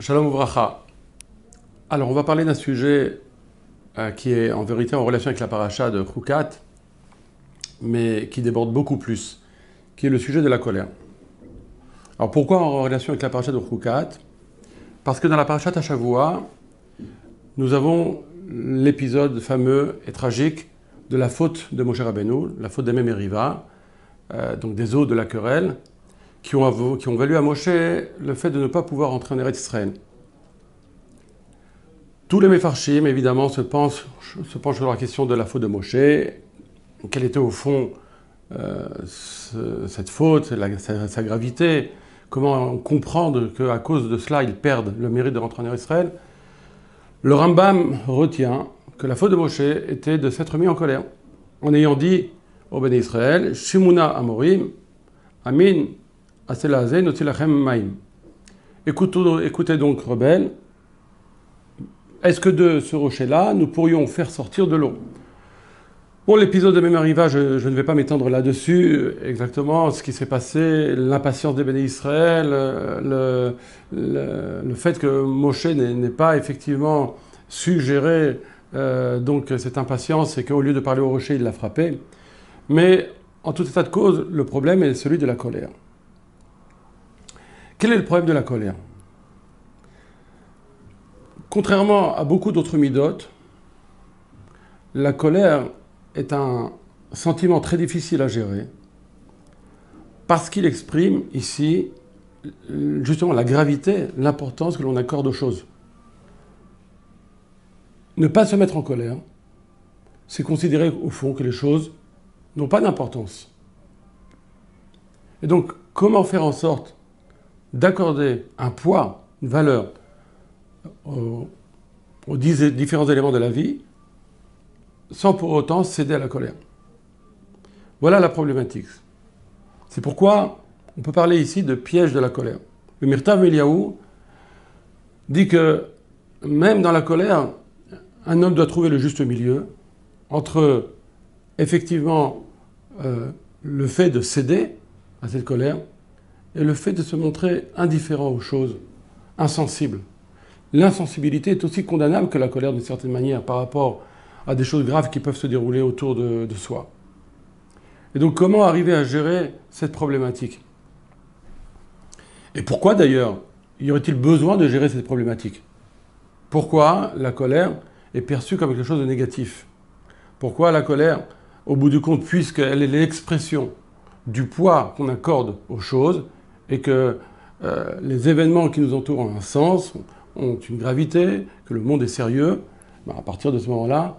Shalom Ouvracha. Alors on va parler d'un sujet qui est en vérité en relation avec la paracha de Choukat, mais qui déborde beaucoup plus, qui est le sujet de la colère. Alors pourquoi en relation avec la paracha de Choukat? Parce que dans la paracha Tachavua, nous avons l'épisode fameux et tragique de la faute de Moshe Rabbeinu, la faute des Memeriva, donc des eaux de la querelle, qui ont valu à Moshe le fait de ne pas pouvoir entrer en Eretz Israël. Tous les Mefarshim, évidemment, se penchent sur la question de la faute de Moshe. Quelle était au fond cette faute, sa gravité? Comment comprendre qu'à cause de cela, ils perdent le mérite de rentrer en Eretz Israël? Le Rambam retient que la faute de Moshe était de s'être mis en colère, en ayant dit au Ben Israël, « Shimuna Amorim, Amin » Écoutez donc, rebelles, est-ce que de ce rocher-là, nous pourrions faire sortir de l'eau? Bon, l'épisode de Memeriva, je ne vais pas m'étendre là-dessus, exactement ce qui s'est passé, l'impatience des béné Israël, le fait que Moshe n'ait pas effectivement su gérer donc cette impatience et qu'au lieu de parler au rocher, il l'a frappé. Mais en tout état de cause, le problème est celui de la colère. Quel est le problème de la colère? Contrairement à beaucoup d'autres midotes, la colère est un sentiment très difficile à gérer parce qu'il exprime ici justement la gravité, l'importance que l'on accorde aux choses. Ne pas se mettre en colère, c'est considérer au fond que les choses n'ont pas d'importance. Et donc, comment faire en sorte d'accorder un poids, une valeur aux différents éléments de la vie, sans pour autant céder à la colère? Voilà la problématique. C'est pourquoi on peut parler ici de piège de la colère. Le Mirtav Eliyahu dit que même dans la colère, un homme doit trouver le juste milieu entre effectivement le fait de céder à cette colère et le fait de se montrer indifférent aux choses, insensible. L'insensibilité est aussi condamnable que la colère d'une certaine manière par rapport à des choses graves qui peuvent se dérouler autour de soi. Et donc comment arriver à gérer cette problématique? Et pourquoi d'ailleurs y aurait-il besoin de gérer cette problématique? Pourquoi la colère est perçue comme quelque chose de négatif? Pourquoi la colère, au bout du compte, puisqu'elle est l'expression du poids qu'on accorde aux choses, et que les événements qui nous entourent ont un sens, ont une gravité, que le monde est sérieux, ben à partir de ce moment-là,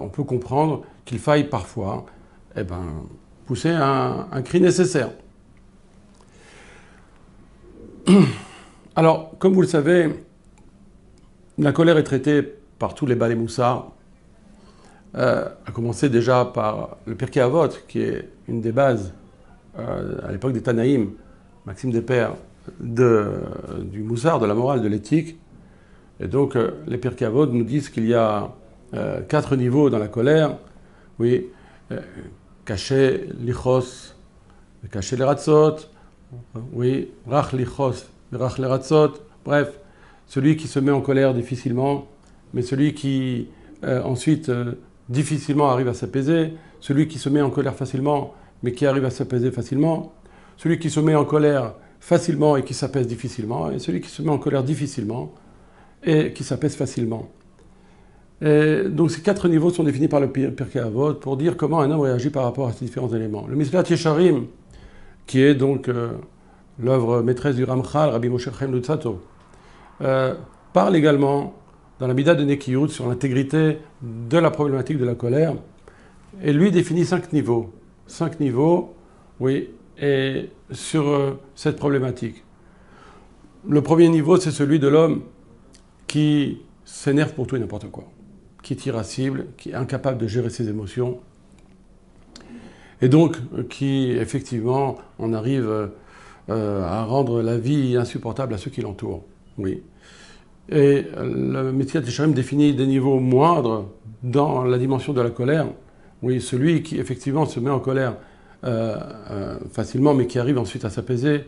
on peut comprendre qu'il faille parfois pousser un cri nécessaire. Alors, comme vous le savez, la colère est traitée par tous les balais moussards, à commencer déjà par le Pirkei Avot, qui est une des bases, à l'époque des Tanaïm, maxime des pères, du Moussard, de la morale, de l'éthique. Et donc, les Pirkei Avot nous disent qu'il y a 4 niveaux dans la colère. Oui, caché lichos, caché les ratzot, oui, rach lichos, rach les ratzot. Bref, celui qui se met en colère difficilement, mais celui qui ensuite difficilement arrive à s'apaiser, celui qui se met en colère facilement, mais qui arrive à s'apaiser facilement, celui qui se met en colère facilement et qui s'apaise difficilement, et celui qui se met en colère difficilement et qui s'apaise facilement. Et donc ces 4 niveaux sont définis par le Pirkei Avot pour dire comment un homme réagit par rapport à ces différents éléments. Le Messilat Yécharim, qui est donc l'œuvre maîtresse du Ramchal, Rabbi Moshe Chaim Lutzato, parle également dans la Mida de Nekiyut sur l'intégrité de la problématique de la colère, et lui définit 5 niveaux. 5 niveaux, oui, et sur cette problématique. Le premier niveau, c'est celui de l'homme qui s'énerve pour tout et n'importe quoi, qui est irascible, qui est incapable de gérer ses émotions, et donc qui, effectivement, en arrive à rendre la vie insupportable à ceux qui l'entourent. Oui. Et le Messilat Yécharim définit des niveaux moindres dans la dimension de la colère. Oui, celui qui effectivement se met en colère facilement, mais qui arrive ensuite à s'apaiser,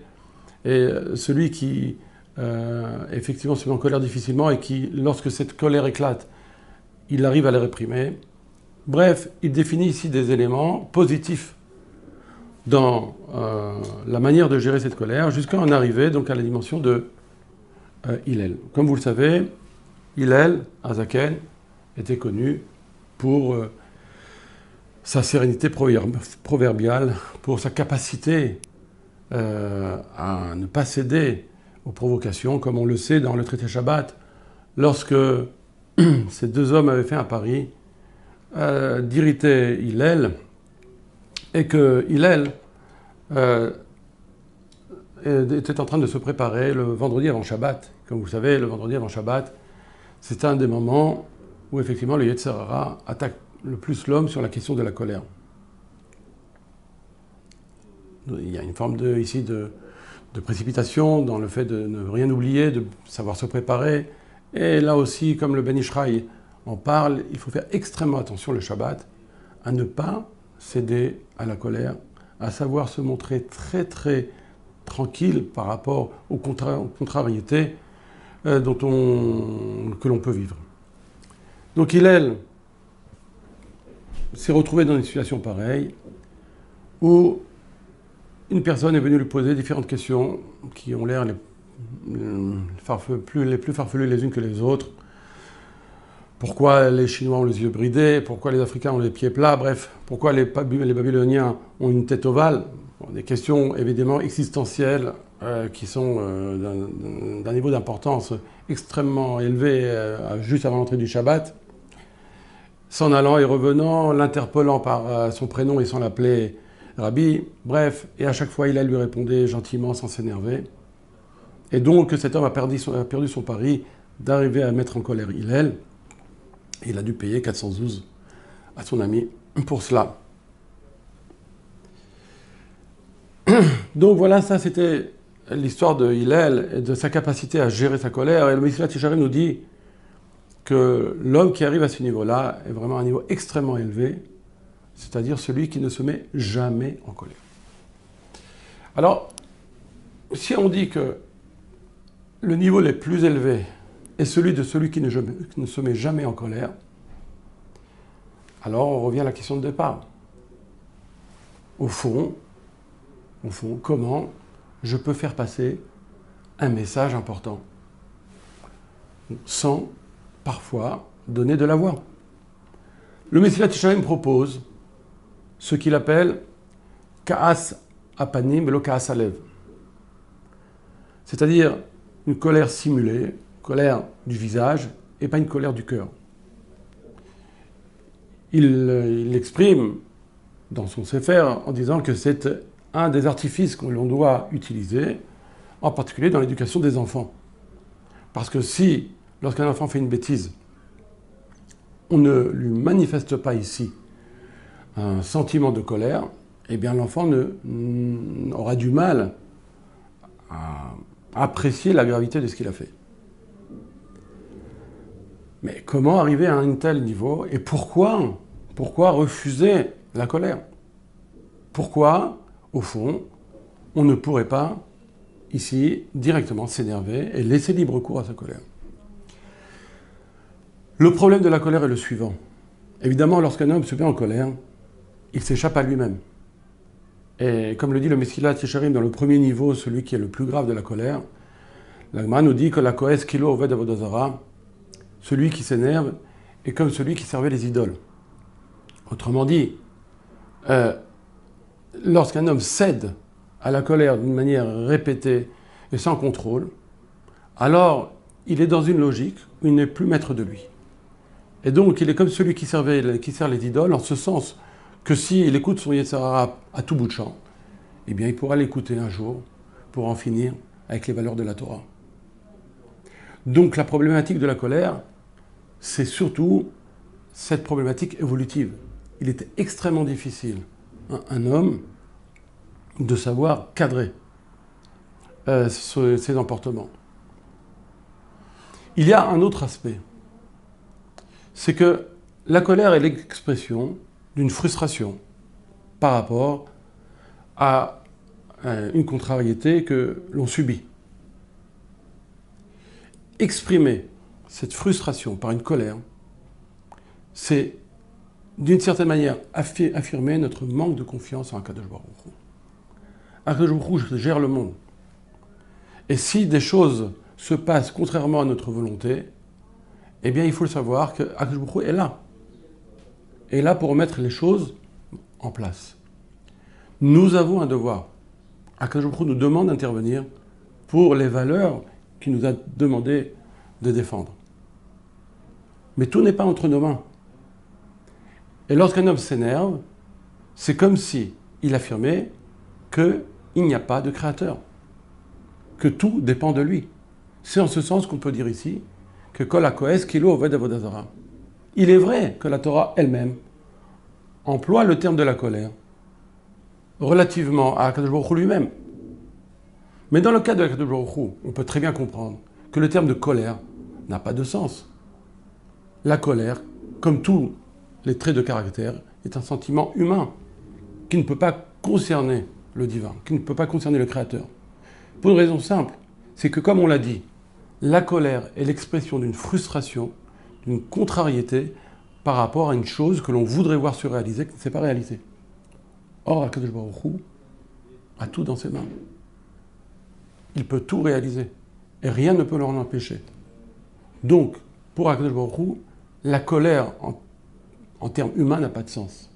et celui qui effectivement se met en colère difficilement et qui, lorsque cette colère éclate, il arrive à la réprimer. Bref, il définit ici des éléments positifs dans la manière de gérer cette colère, jusqu'à en arriver donc à la dimension de Hillel. Comme vous le savez, Hillel, Hazaken, était connu pour sa sérénité proverbiale, pour sa capacité à ne pas céder aux provocations, comme on le sait dans le traité Shabbat, lorsque ces deux hommes avaient fait un pari d'irriter Hillel, et que Hillel était en train de se préparer le vendredi avant Shabbat. Comme vous savez, le vendredi avant Shabbat, c'est un des moments où effectivement le Yetzer Hara attaque le plus l'homme sur la question de la colère. Il y a une forme de précipitation dans le fait de ne rien oublier, de savoir se préparer. Et là aussi, comme le Ben Ish Raï en parle, il faut faire extrêmement attention le Shabbat à ne pas céder à la colère, à savoir se montrer très très tranquille par rapport aux contrariétés que l'on peut vivre. Donc Hillel s'est retrouvé dans une situation pareille où une personne est venue lui poser différentes questions qui ont l'air les plus farfelues les unes que les autres. Pourquoi les Chinois ont les yeux bridés? Pourquoi les Africains ont les pieds plats? Bref, pourquoi les Babyloniens ont une tête ovale? Bon, des questions évidemment existentielles qui sont d'un niveau d'importance extrêmement élevé juste avant l'entrée du Shabbat. S'en allant et revenant, l'interpellant par son prénom et sans l'appeler Rabbi, bref, et à chaque fois il lui répondait gentiment sans s'énerver. Et donc cet homme a perdu son pari d'arriver à mettre en colère Hillel. Il a dû payer 412 à son ami pour cela. Donc voilà, ça c'était l'histoire de Hillel et de sa capacité à gérer sa colère. Et le Messilat Yécharim nous dit que l'homme qui arrive à ce niveau-là est vraiment à un niveau extrêmement élevé, c'est-à-dire celui qui ne se met jamais en colère. Alors, si on dit que le niveau le plus élevé est celui de celui qui ne se met jamais en colère, alors on revient à la question de départ. Au fond, comment je peux faire passer un message important sans parfois donner de la voix? Le Messilat Yécharim propose ce qu'il appelle Kaas apanim lo kaas alev, c'est-à-dire une colère simulée, colère du visage et pas une colère du cœur. Il l'exprime dans son Sefer en disant que c'est un des artifices que l'on doit utiliser, en particulier dans l'éducation des enfants. Parce que si, lorsqu'un enfant fait une bêtise, on ne lui manifeste pas ici un sentiment de colère, eh bien l'enfant aura du mal à apprécier la gravité de ce qu'il a fait. Mais comment arriver à un tel niveau et pourquoi refuser la colère? Pourquoi, au fond, on ne pourrait pas, ici, directement s'énerver et laisser libre cours à sa colère? Le problème de la colère est le suivant. Évidemment, lorsqu'un homme se met en colère, il s'échappe à lui-même. Et comme le dit le Messilat Yécharim dans le premier niveau, celui qui est le plus grave de la colère, l'Agma nous dit que la koes kilo oved avodat zara, celui qui s'énerve est comme celui qui servait les idoles. Autrement dit, lorsqu'un homme cède à la colère d'une manière répétée et sans contrôle, alors il est dans une logique où il n'est plus maître de lui. Et donc il est comme celui qui sert les idoles, en ce sens que s'il écoute son Yetzer Hara à tout bout de champ, eh bien il pourra l'écouter un jour pour en finir avec les valeurs de la Torah. Donc la problématique de la colère, c'est surtout cette problématique évolutive. Il était extrêmement difficile à un homme de savoir cadrer ses comportements. Il y a un autre aspect, c'est que la colère est l'expression d'une frustration par rapport à une contrariété que l'on subit. exprimer cette frustration par une colère, c'est d'une certaine manière affirmer notre manque de confiance en Hakadosh Baruch Hu. Hakadosh Baruch Hu gère le monde. Et si des choses se passent contrairement à notre volonté, eh bien il faut le savoir que Hakadosh Baruch Hu est là. Est là pour mettre les choses en place. Nous avons un devoir. Hakadosh Baruch Hu nous demande d'intervenir pour les valeurs qu'il nous a demandé de défendre. Mais tout n'est pas entre nos mains. Et lorsqu'un homme s'énerve, c'est comme si il affirmait qu'il n'y a pas de créateur, que tout dépend de lui. C'est en ce sens qu'on peut dire ici que Kol HaKoes Kilo Oved Avodat Hara. Il est vrai que la Torah elle-même emploie le terme de la colère relativement à Hakadosh Baruch Hu lui-même. Mais dans le cas de Hakadosh Baruch Hu, on peut très bien comprendre que le terme de colère n'a pas de sens. La colère, comme tous les traits de caractère, est un sentiment humain qui ne peut pas concerner le divin, qui ne peut pas concerner le créateur. Pour une raison simple, c'est que comme on l'a dit, la colère est l'expression d'une frustration, d'une contrariété par rapport à une chose que l'on voudrait voir se réaliser, qui ne s'est pas réalisée. Or, Hakadosh Baruch Hu a tout dans ses mains. Il peut tout réaliser et rien ne peut l'en empêcher. Donc, pour Hakadosh Baruch Hu, la colère en termes humains n'a pas de sens.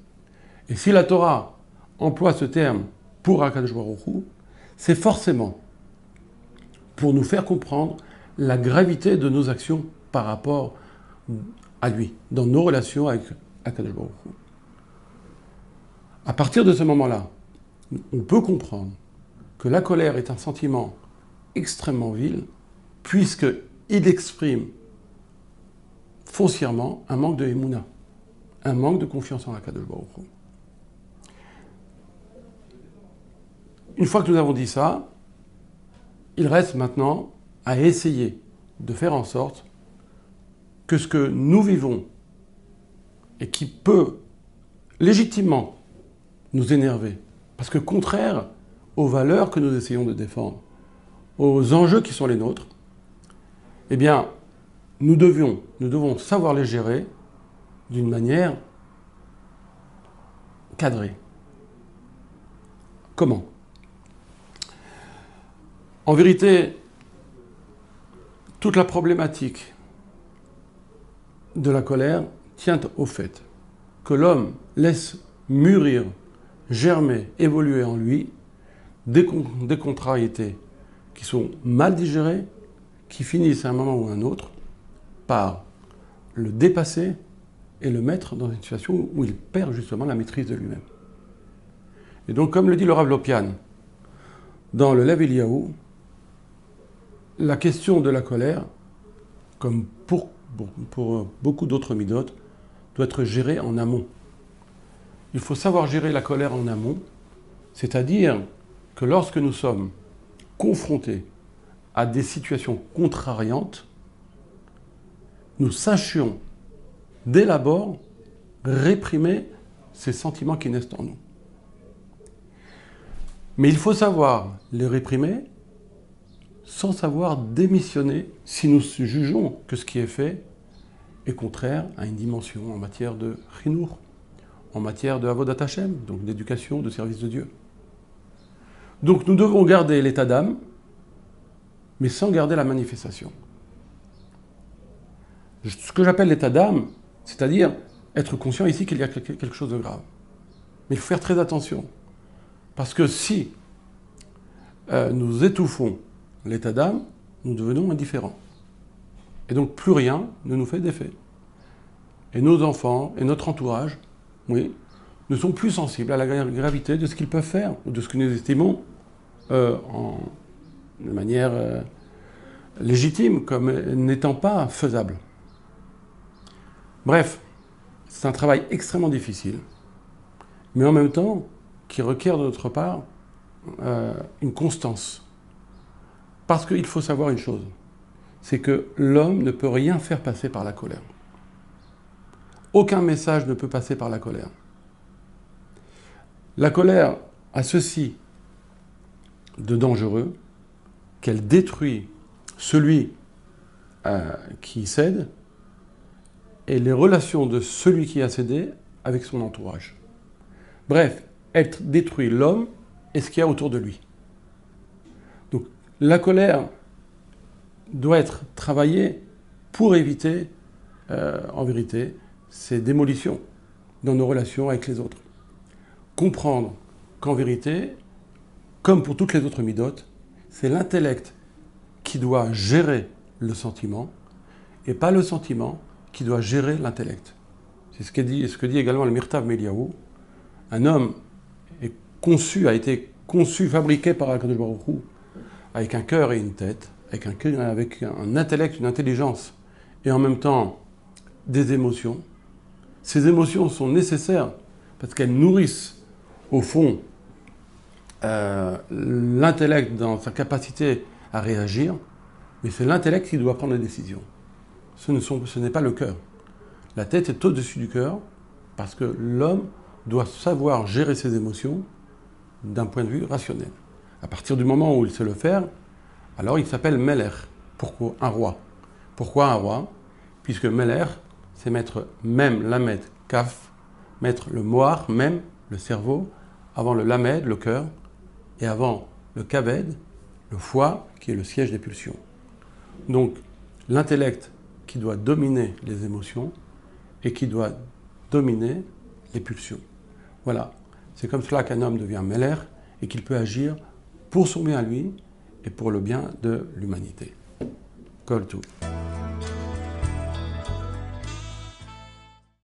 Et si la Torah emploie ce terme pour Hakadosh Baruch Hu, c'est forcément pour nous faire comprendre la gravité de nos actions par rapport à lui, dans nos relations avec Hakadosh Baruch Hu. À partir de ce moment-là, on peut comprendre que la colère est un sentiment extrêmement vil, puisqu'il exprime foncièrement un manque de Emouna, un manque de confiance en Hakadosh Baruch Hu. Une fois que nous avons dit ça, il reste maintenant à essayer de faire en sorte que ce que nous vivons et qui peut légitimement nous énerver, parce que contraire aux valeurs que nous essayons de défendre, aux enjeux qui sont les nôtres, eh bien, nous devons savoir les gérer d'une manière cadrée. Comment ? En vérité, toute la problématique de la colère tient au fait que l'homme laisse mûrir, germer, évoluer en lui des contrariétés qui sont mal digérées, qui finissent à un moment ou à un autre par le dépasser et le mettre dans une situation où il perd justement la maîtrise de lui-même. Et donc, comme le dit le Rav Lopian dans le Lev Eliyahu, la question de la colère, comme pour beaucoup d'autres midotes, doit être gérée en amont. Il faut savoir gérer la colère en amont, c'est-à-dire que lorsque nous sommes confrontés à des situations contrariantes, nous sachions dès l'abord réprimer ces sentiments qui naissent en nous. Mais il faut savoir les réprimer sans savoir démissionner si nous jugeons que ce qui est fait est contraire à une dimension en matière de Khinour, en matière de Avodat Hashem, donc d'éducation, de service de Dieu. Donc nous devons garder l'état d'âme, mais sans garder la manifestation. Ce que j'appelle l'état d'âme, c'est-à-dire être conscient ici qu'il y a quelque chose de grave. Mais il faut faire très attention. Parce que si nous étouffons l'état d'âme, nous devenons indifférents. Et donc plus rien ne nous fait d'effet. Et nos enfants et notre entourage, oui, ne sont plus sensibles à la gravité de ce qu'ils peuvent faire, ou de ce que nous estimons de manière légitime, comme n'étant pas faisable. Bref, c'est un travail extrêmement difficile, mais en même temps qui requiert de notre part une constance. Parce qu'il faut savoir une chose, c'est que l'homme ne peut rien faire passer par la colère. Aucun message ne peut passer par la colère. La colère a ceci de dangereux, qu'elle détruit celui qui cède et les relations de celui qui a cédé avec son entourage. Bref, être détruit l'homme et ce qu'il y a autour de lui. Donc la colère doit être travaillée pour éviter, en vérité, ces démolitions dans nos relations avec les autres. Comprendre qu'en vérité, comme pour toutes les autres midotes, c'est l'intellect qui doit gérer le sentiment et pas le sentiment qui doit gérer l'intellect. C'est ce que dit également le Mirtav Meliaou. Un homme est conçu, a été conçu, fabriqué par Hakadosh Baruch Hu, avec un cœur et une tête, avec un intellect, une intelligence, et en même temps des émotions. Ces émotions sont nécessaires parce qu'elles nourrissent, au fond, l'intellect dans sa capacité à réagir, mais c'est l'intellect qui doit prendre les décisions. Ce n'est pas le cœur. La tête est au-dessus du cœur parce que l'homme doit savoir gérer ses émotions d'un point de vue rationnel. À partir du moment où il sait le faire, alors il s'appelle Meller. Pourquoi un roi? Pourquoi un roi? Puisque Meller, c'est mettre même lamed kaf, mettre le moar, même le cerveau, avant le lamed, le cœur, et avant le kaved, le foie, qui est le siège des pulsions. Donc l'intellect qui doit dominer les émotions et qui doit dominer les pulsions. Voilà, c'est comme cela qu'un homme devient Meller et qu'il peut agir pour son bien à lui et pour le bien de l'humanité. Kol Tov.